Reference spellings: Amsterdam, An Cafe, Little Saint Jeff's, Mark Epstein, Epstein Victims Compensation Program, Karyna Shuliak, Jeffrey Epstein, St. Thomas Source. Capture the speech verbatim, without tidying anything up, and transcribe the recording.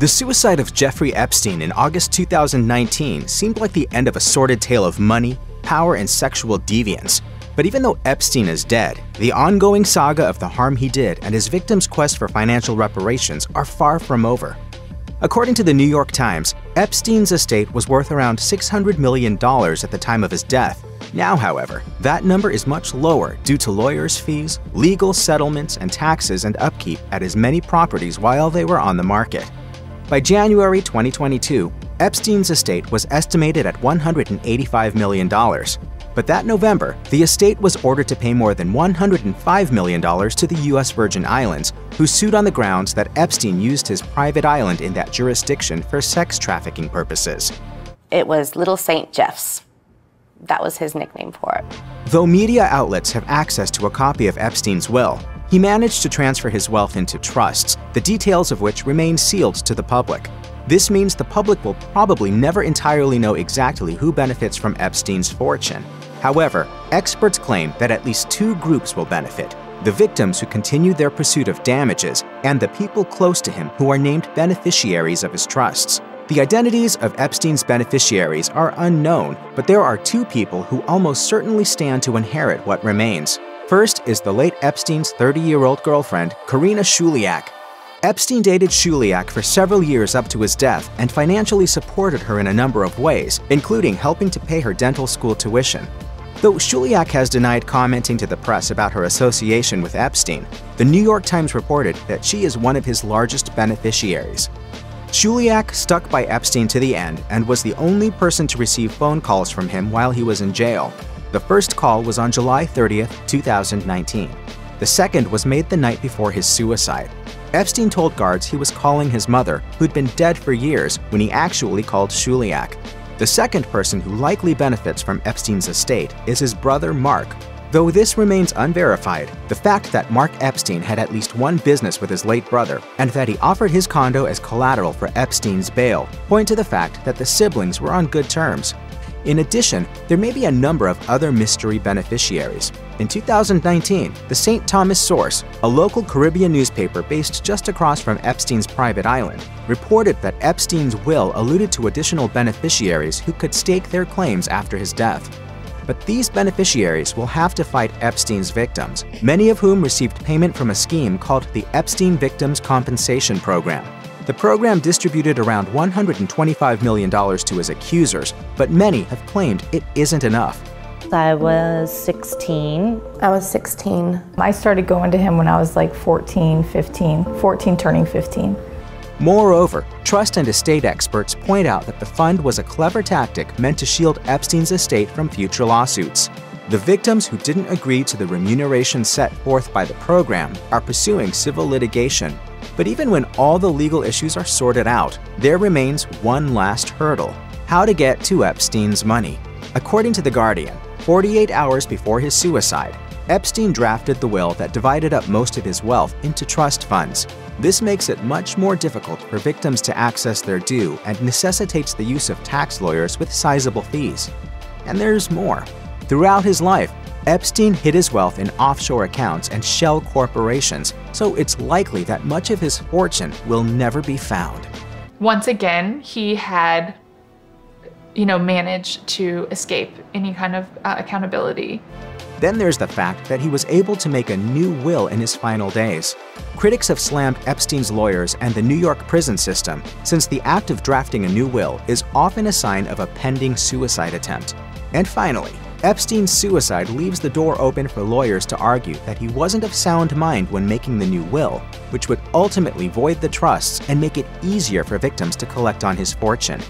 The suicide of Jeffrey Epstein in August two thousand nineteen seemed like the end of a sordid tale of money, power, and sexual deviance. But even though Epstein is dead, the ongoing saga of the harm he did and his victims' quest for financial reparations are far from over. According to the New York Times, Epstein's estate was worth around six hundred million dollars at the time of his death. Now, however, that number is much lower due to lawyers' fees, legal settlements, and taxes and upkeep at his many properties while they were on the market. By January twenty twenty-two, Epstein's estate was estimated at one hundred eighty-five million dollars. But that November, the estate was ordered to pay more than one hundred five million dollars to the U S Virgin Islands, who sued on the grounds that Epstein used his private island in that jurisdiction for sex trafficking purposes. It was Little Saint Jeff's. That was his nickname for it. Though media outlets have access to a copy of Epstein's will, he managed to transfer his wealth into trusts, the details of which remain sealed to the public. This means the public will probably never entirely know exactly who benefits from Epstein's fortune. However, experts claim that at least two groups will benefit: the victims who continue their pursuit of damages, and the people close to him who are named beneficiaries of his trusts. The identities of Epstein's beneficiaries are unknown, but there are two people who almost certainly stand to inherit what remains. First is the late Epstein's thirty-year-old girlfriend, Karyna Shuliak. Epstein dated Shuliak for several years up to his death and financially supported her in a number of ways, including helping to pay her dental school tuition. Though Shuliak has denied commenting to the press about her association with Epstein, the New York Times reported that she is one of his largest beneficiaries. Shuliak stuck by Epstein to the end and was the only person to receive phone calls from him while he was in jail. The first call was on July thirtieth, two thousand nineteen. The second was made the night before his suicide. Epstein told guards he was calling his mother, who'd been dead for years, when he actually called Shuliak. The second person who likely benefits from Epstein's estate is his brother Mark. Though this remains unverified, the fact that Mark Epstein had at least one business with his late brother and that he offered his condo as collateral for Epstein's bail point to the fact that the siblings were on good terms. In addition, there may be a number of other mystery beneficiaries. In two thousand nineteen, the Saint Thomas Source, a local Caribbean newspaper based just across from Epstein's private island, reported that Epstein's will alluded to additional beneficiaries who could stake their claims after his death. But these beneficiaries will have to fight Epstein's victims, many of whom received payment from a scheme called the Epstein Victims Compensation Program. The program distributed around one hundred twenty-five million dollars to his accusers, but many have claimed it isn't enough. I was sixteen. I was sixteen. I started going to him when I was like fourteen, fifteen, fourteen turning fifteen. Moreover, trust and estate experts point out that the fund was a clever tactic meant to shield Epstein's estate from future lawsuits. The victims who didn't agree to the remuneration set forth by the program are pursuing civil litigation. But even when all the legal issues are sorted out, there remains one last hurdle: how to get to Epstein's money. According to The Guardian, forty-eight hours before his suicide, Epstein drafted the will that divided up most of his wealth into trust funds. This makes it much more difficult for victims to access their due and necessitates the use of tax lawyers with sizable fees. And there's more. Throughout his life, Epstein hid his wealth in offshore accounts and shell corporations, so it's likely that much of his fortune will never be found. Once again, he had, you know, managed to escape any kind of uh, accountability. Then there's the fact that he was able to make a new will in his final days. Critics have slammed Epstein's lawyers and the New York prison system, since the act of drafting a new will is often a sign of a pending suicide attempt. And finally, Epstein's suicide leaves the door open for lawyers to argue that he wasn't of sound mind when making the new will, which would ultimately void the trusts and make it easier for victims to collect on his fortune.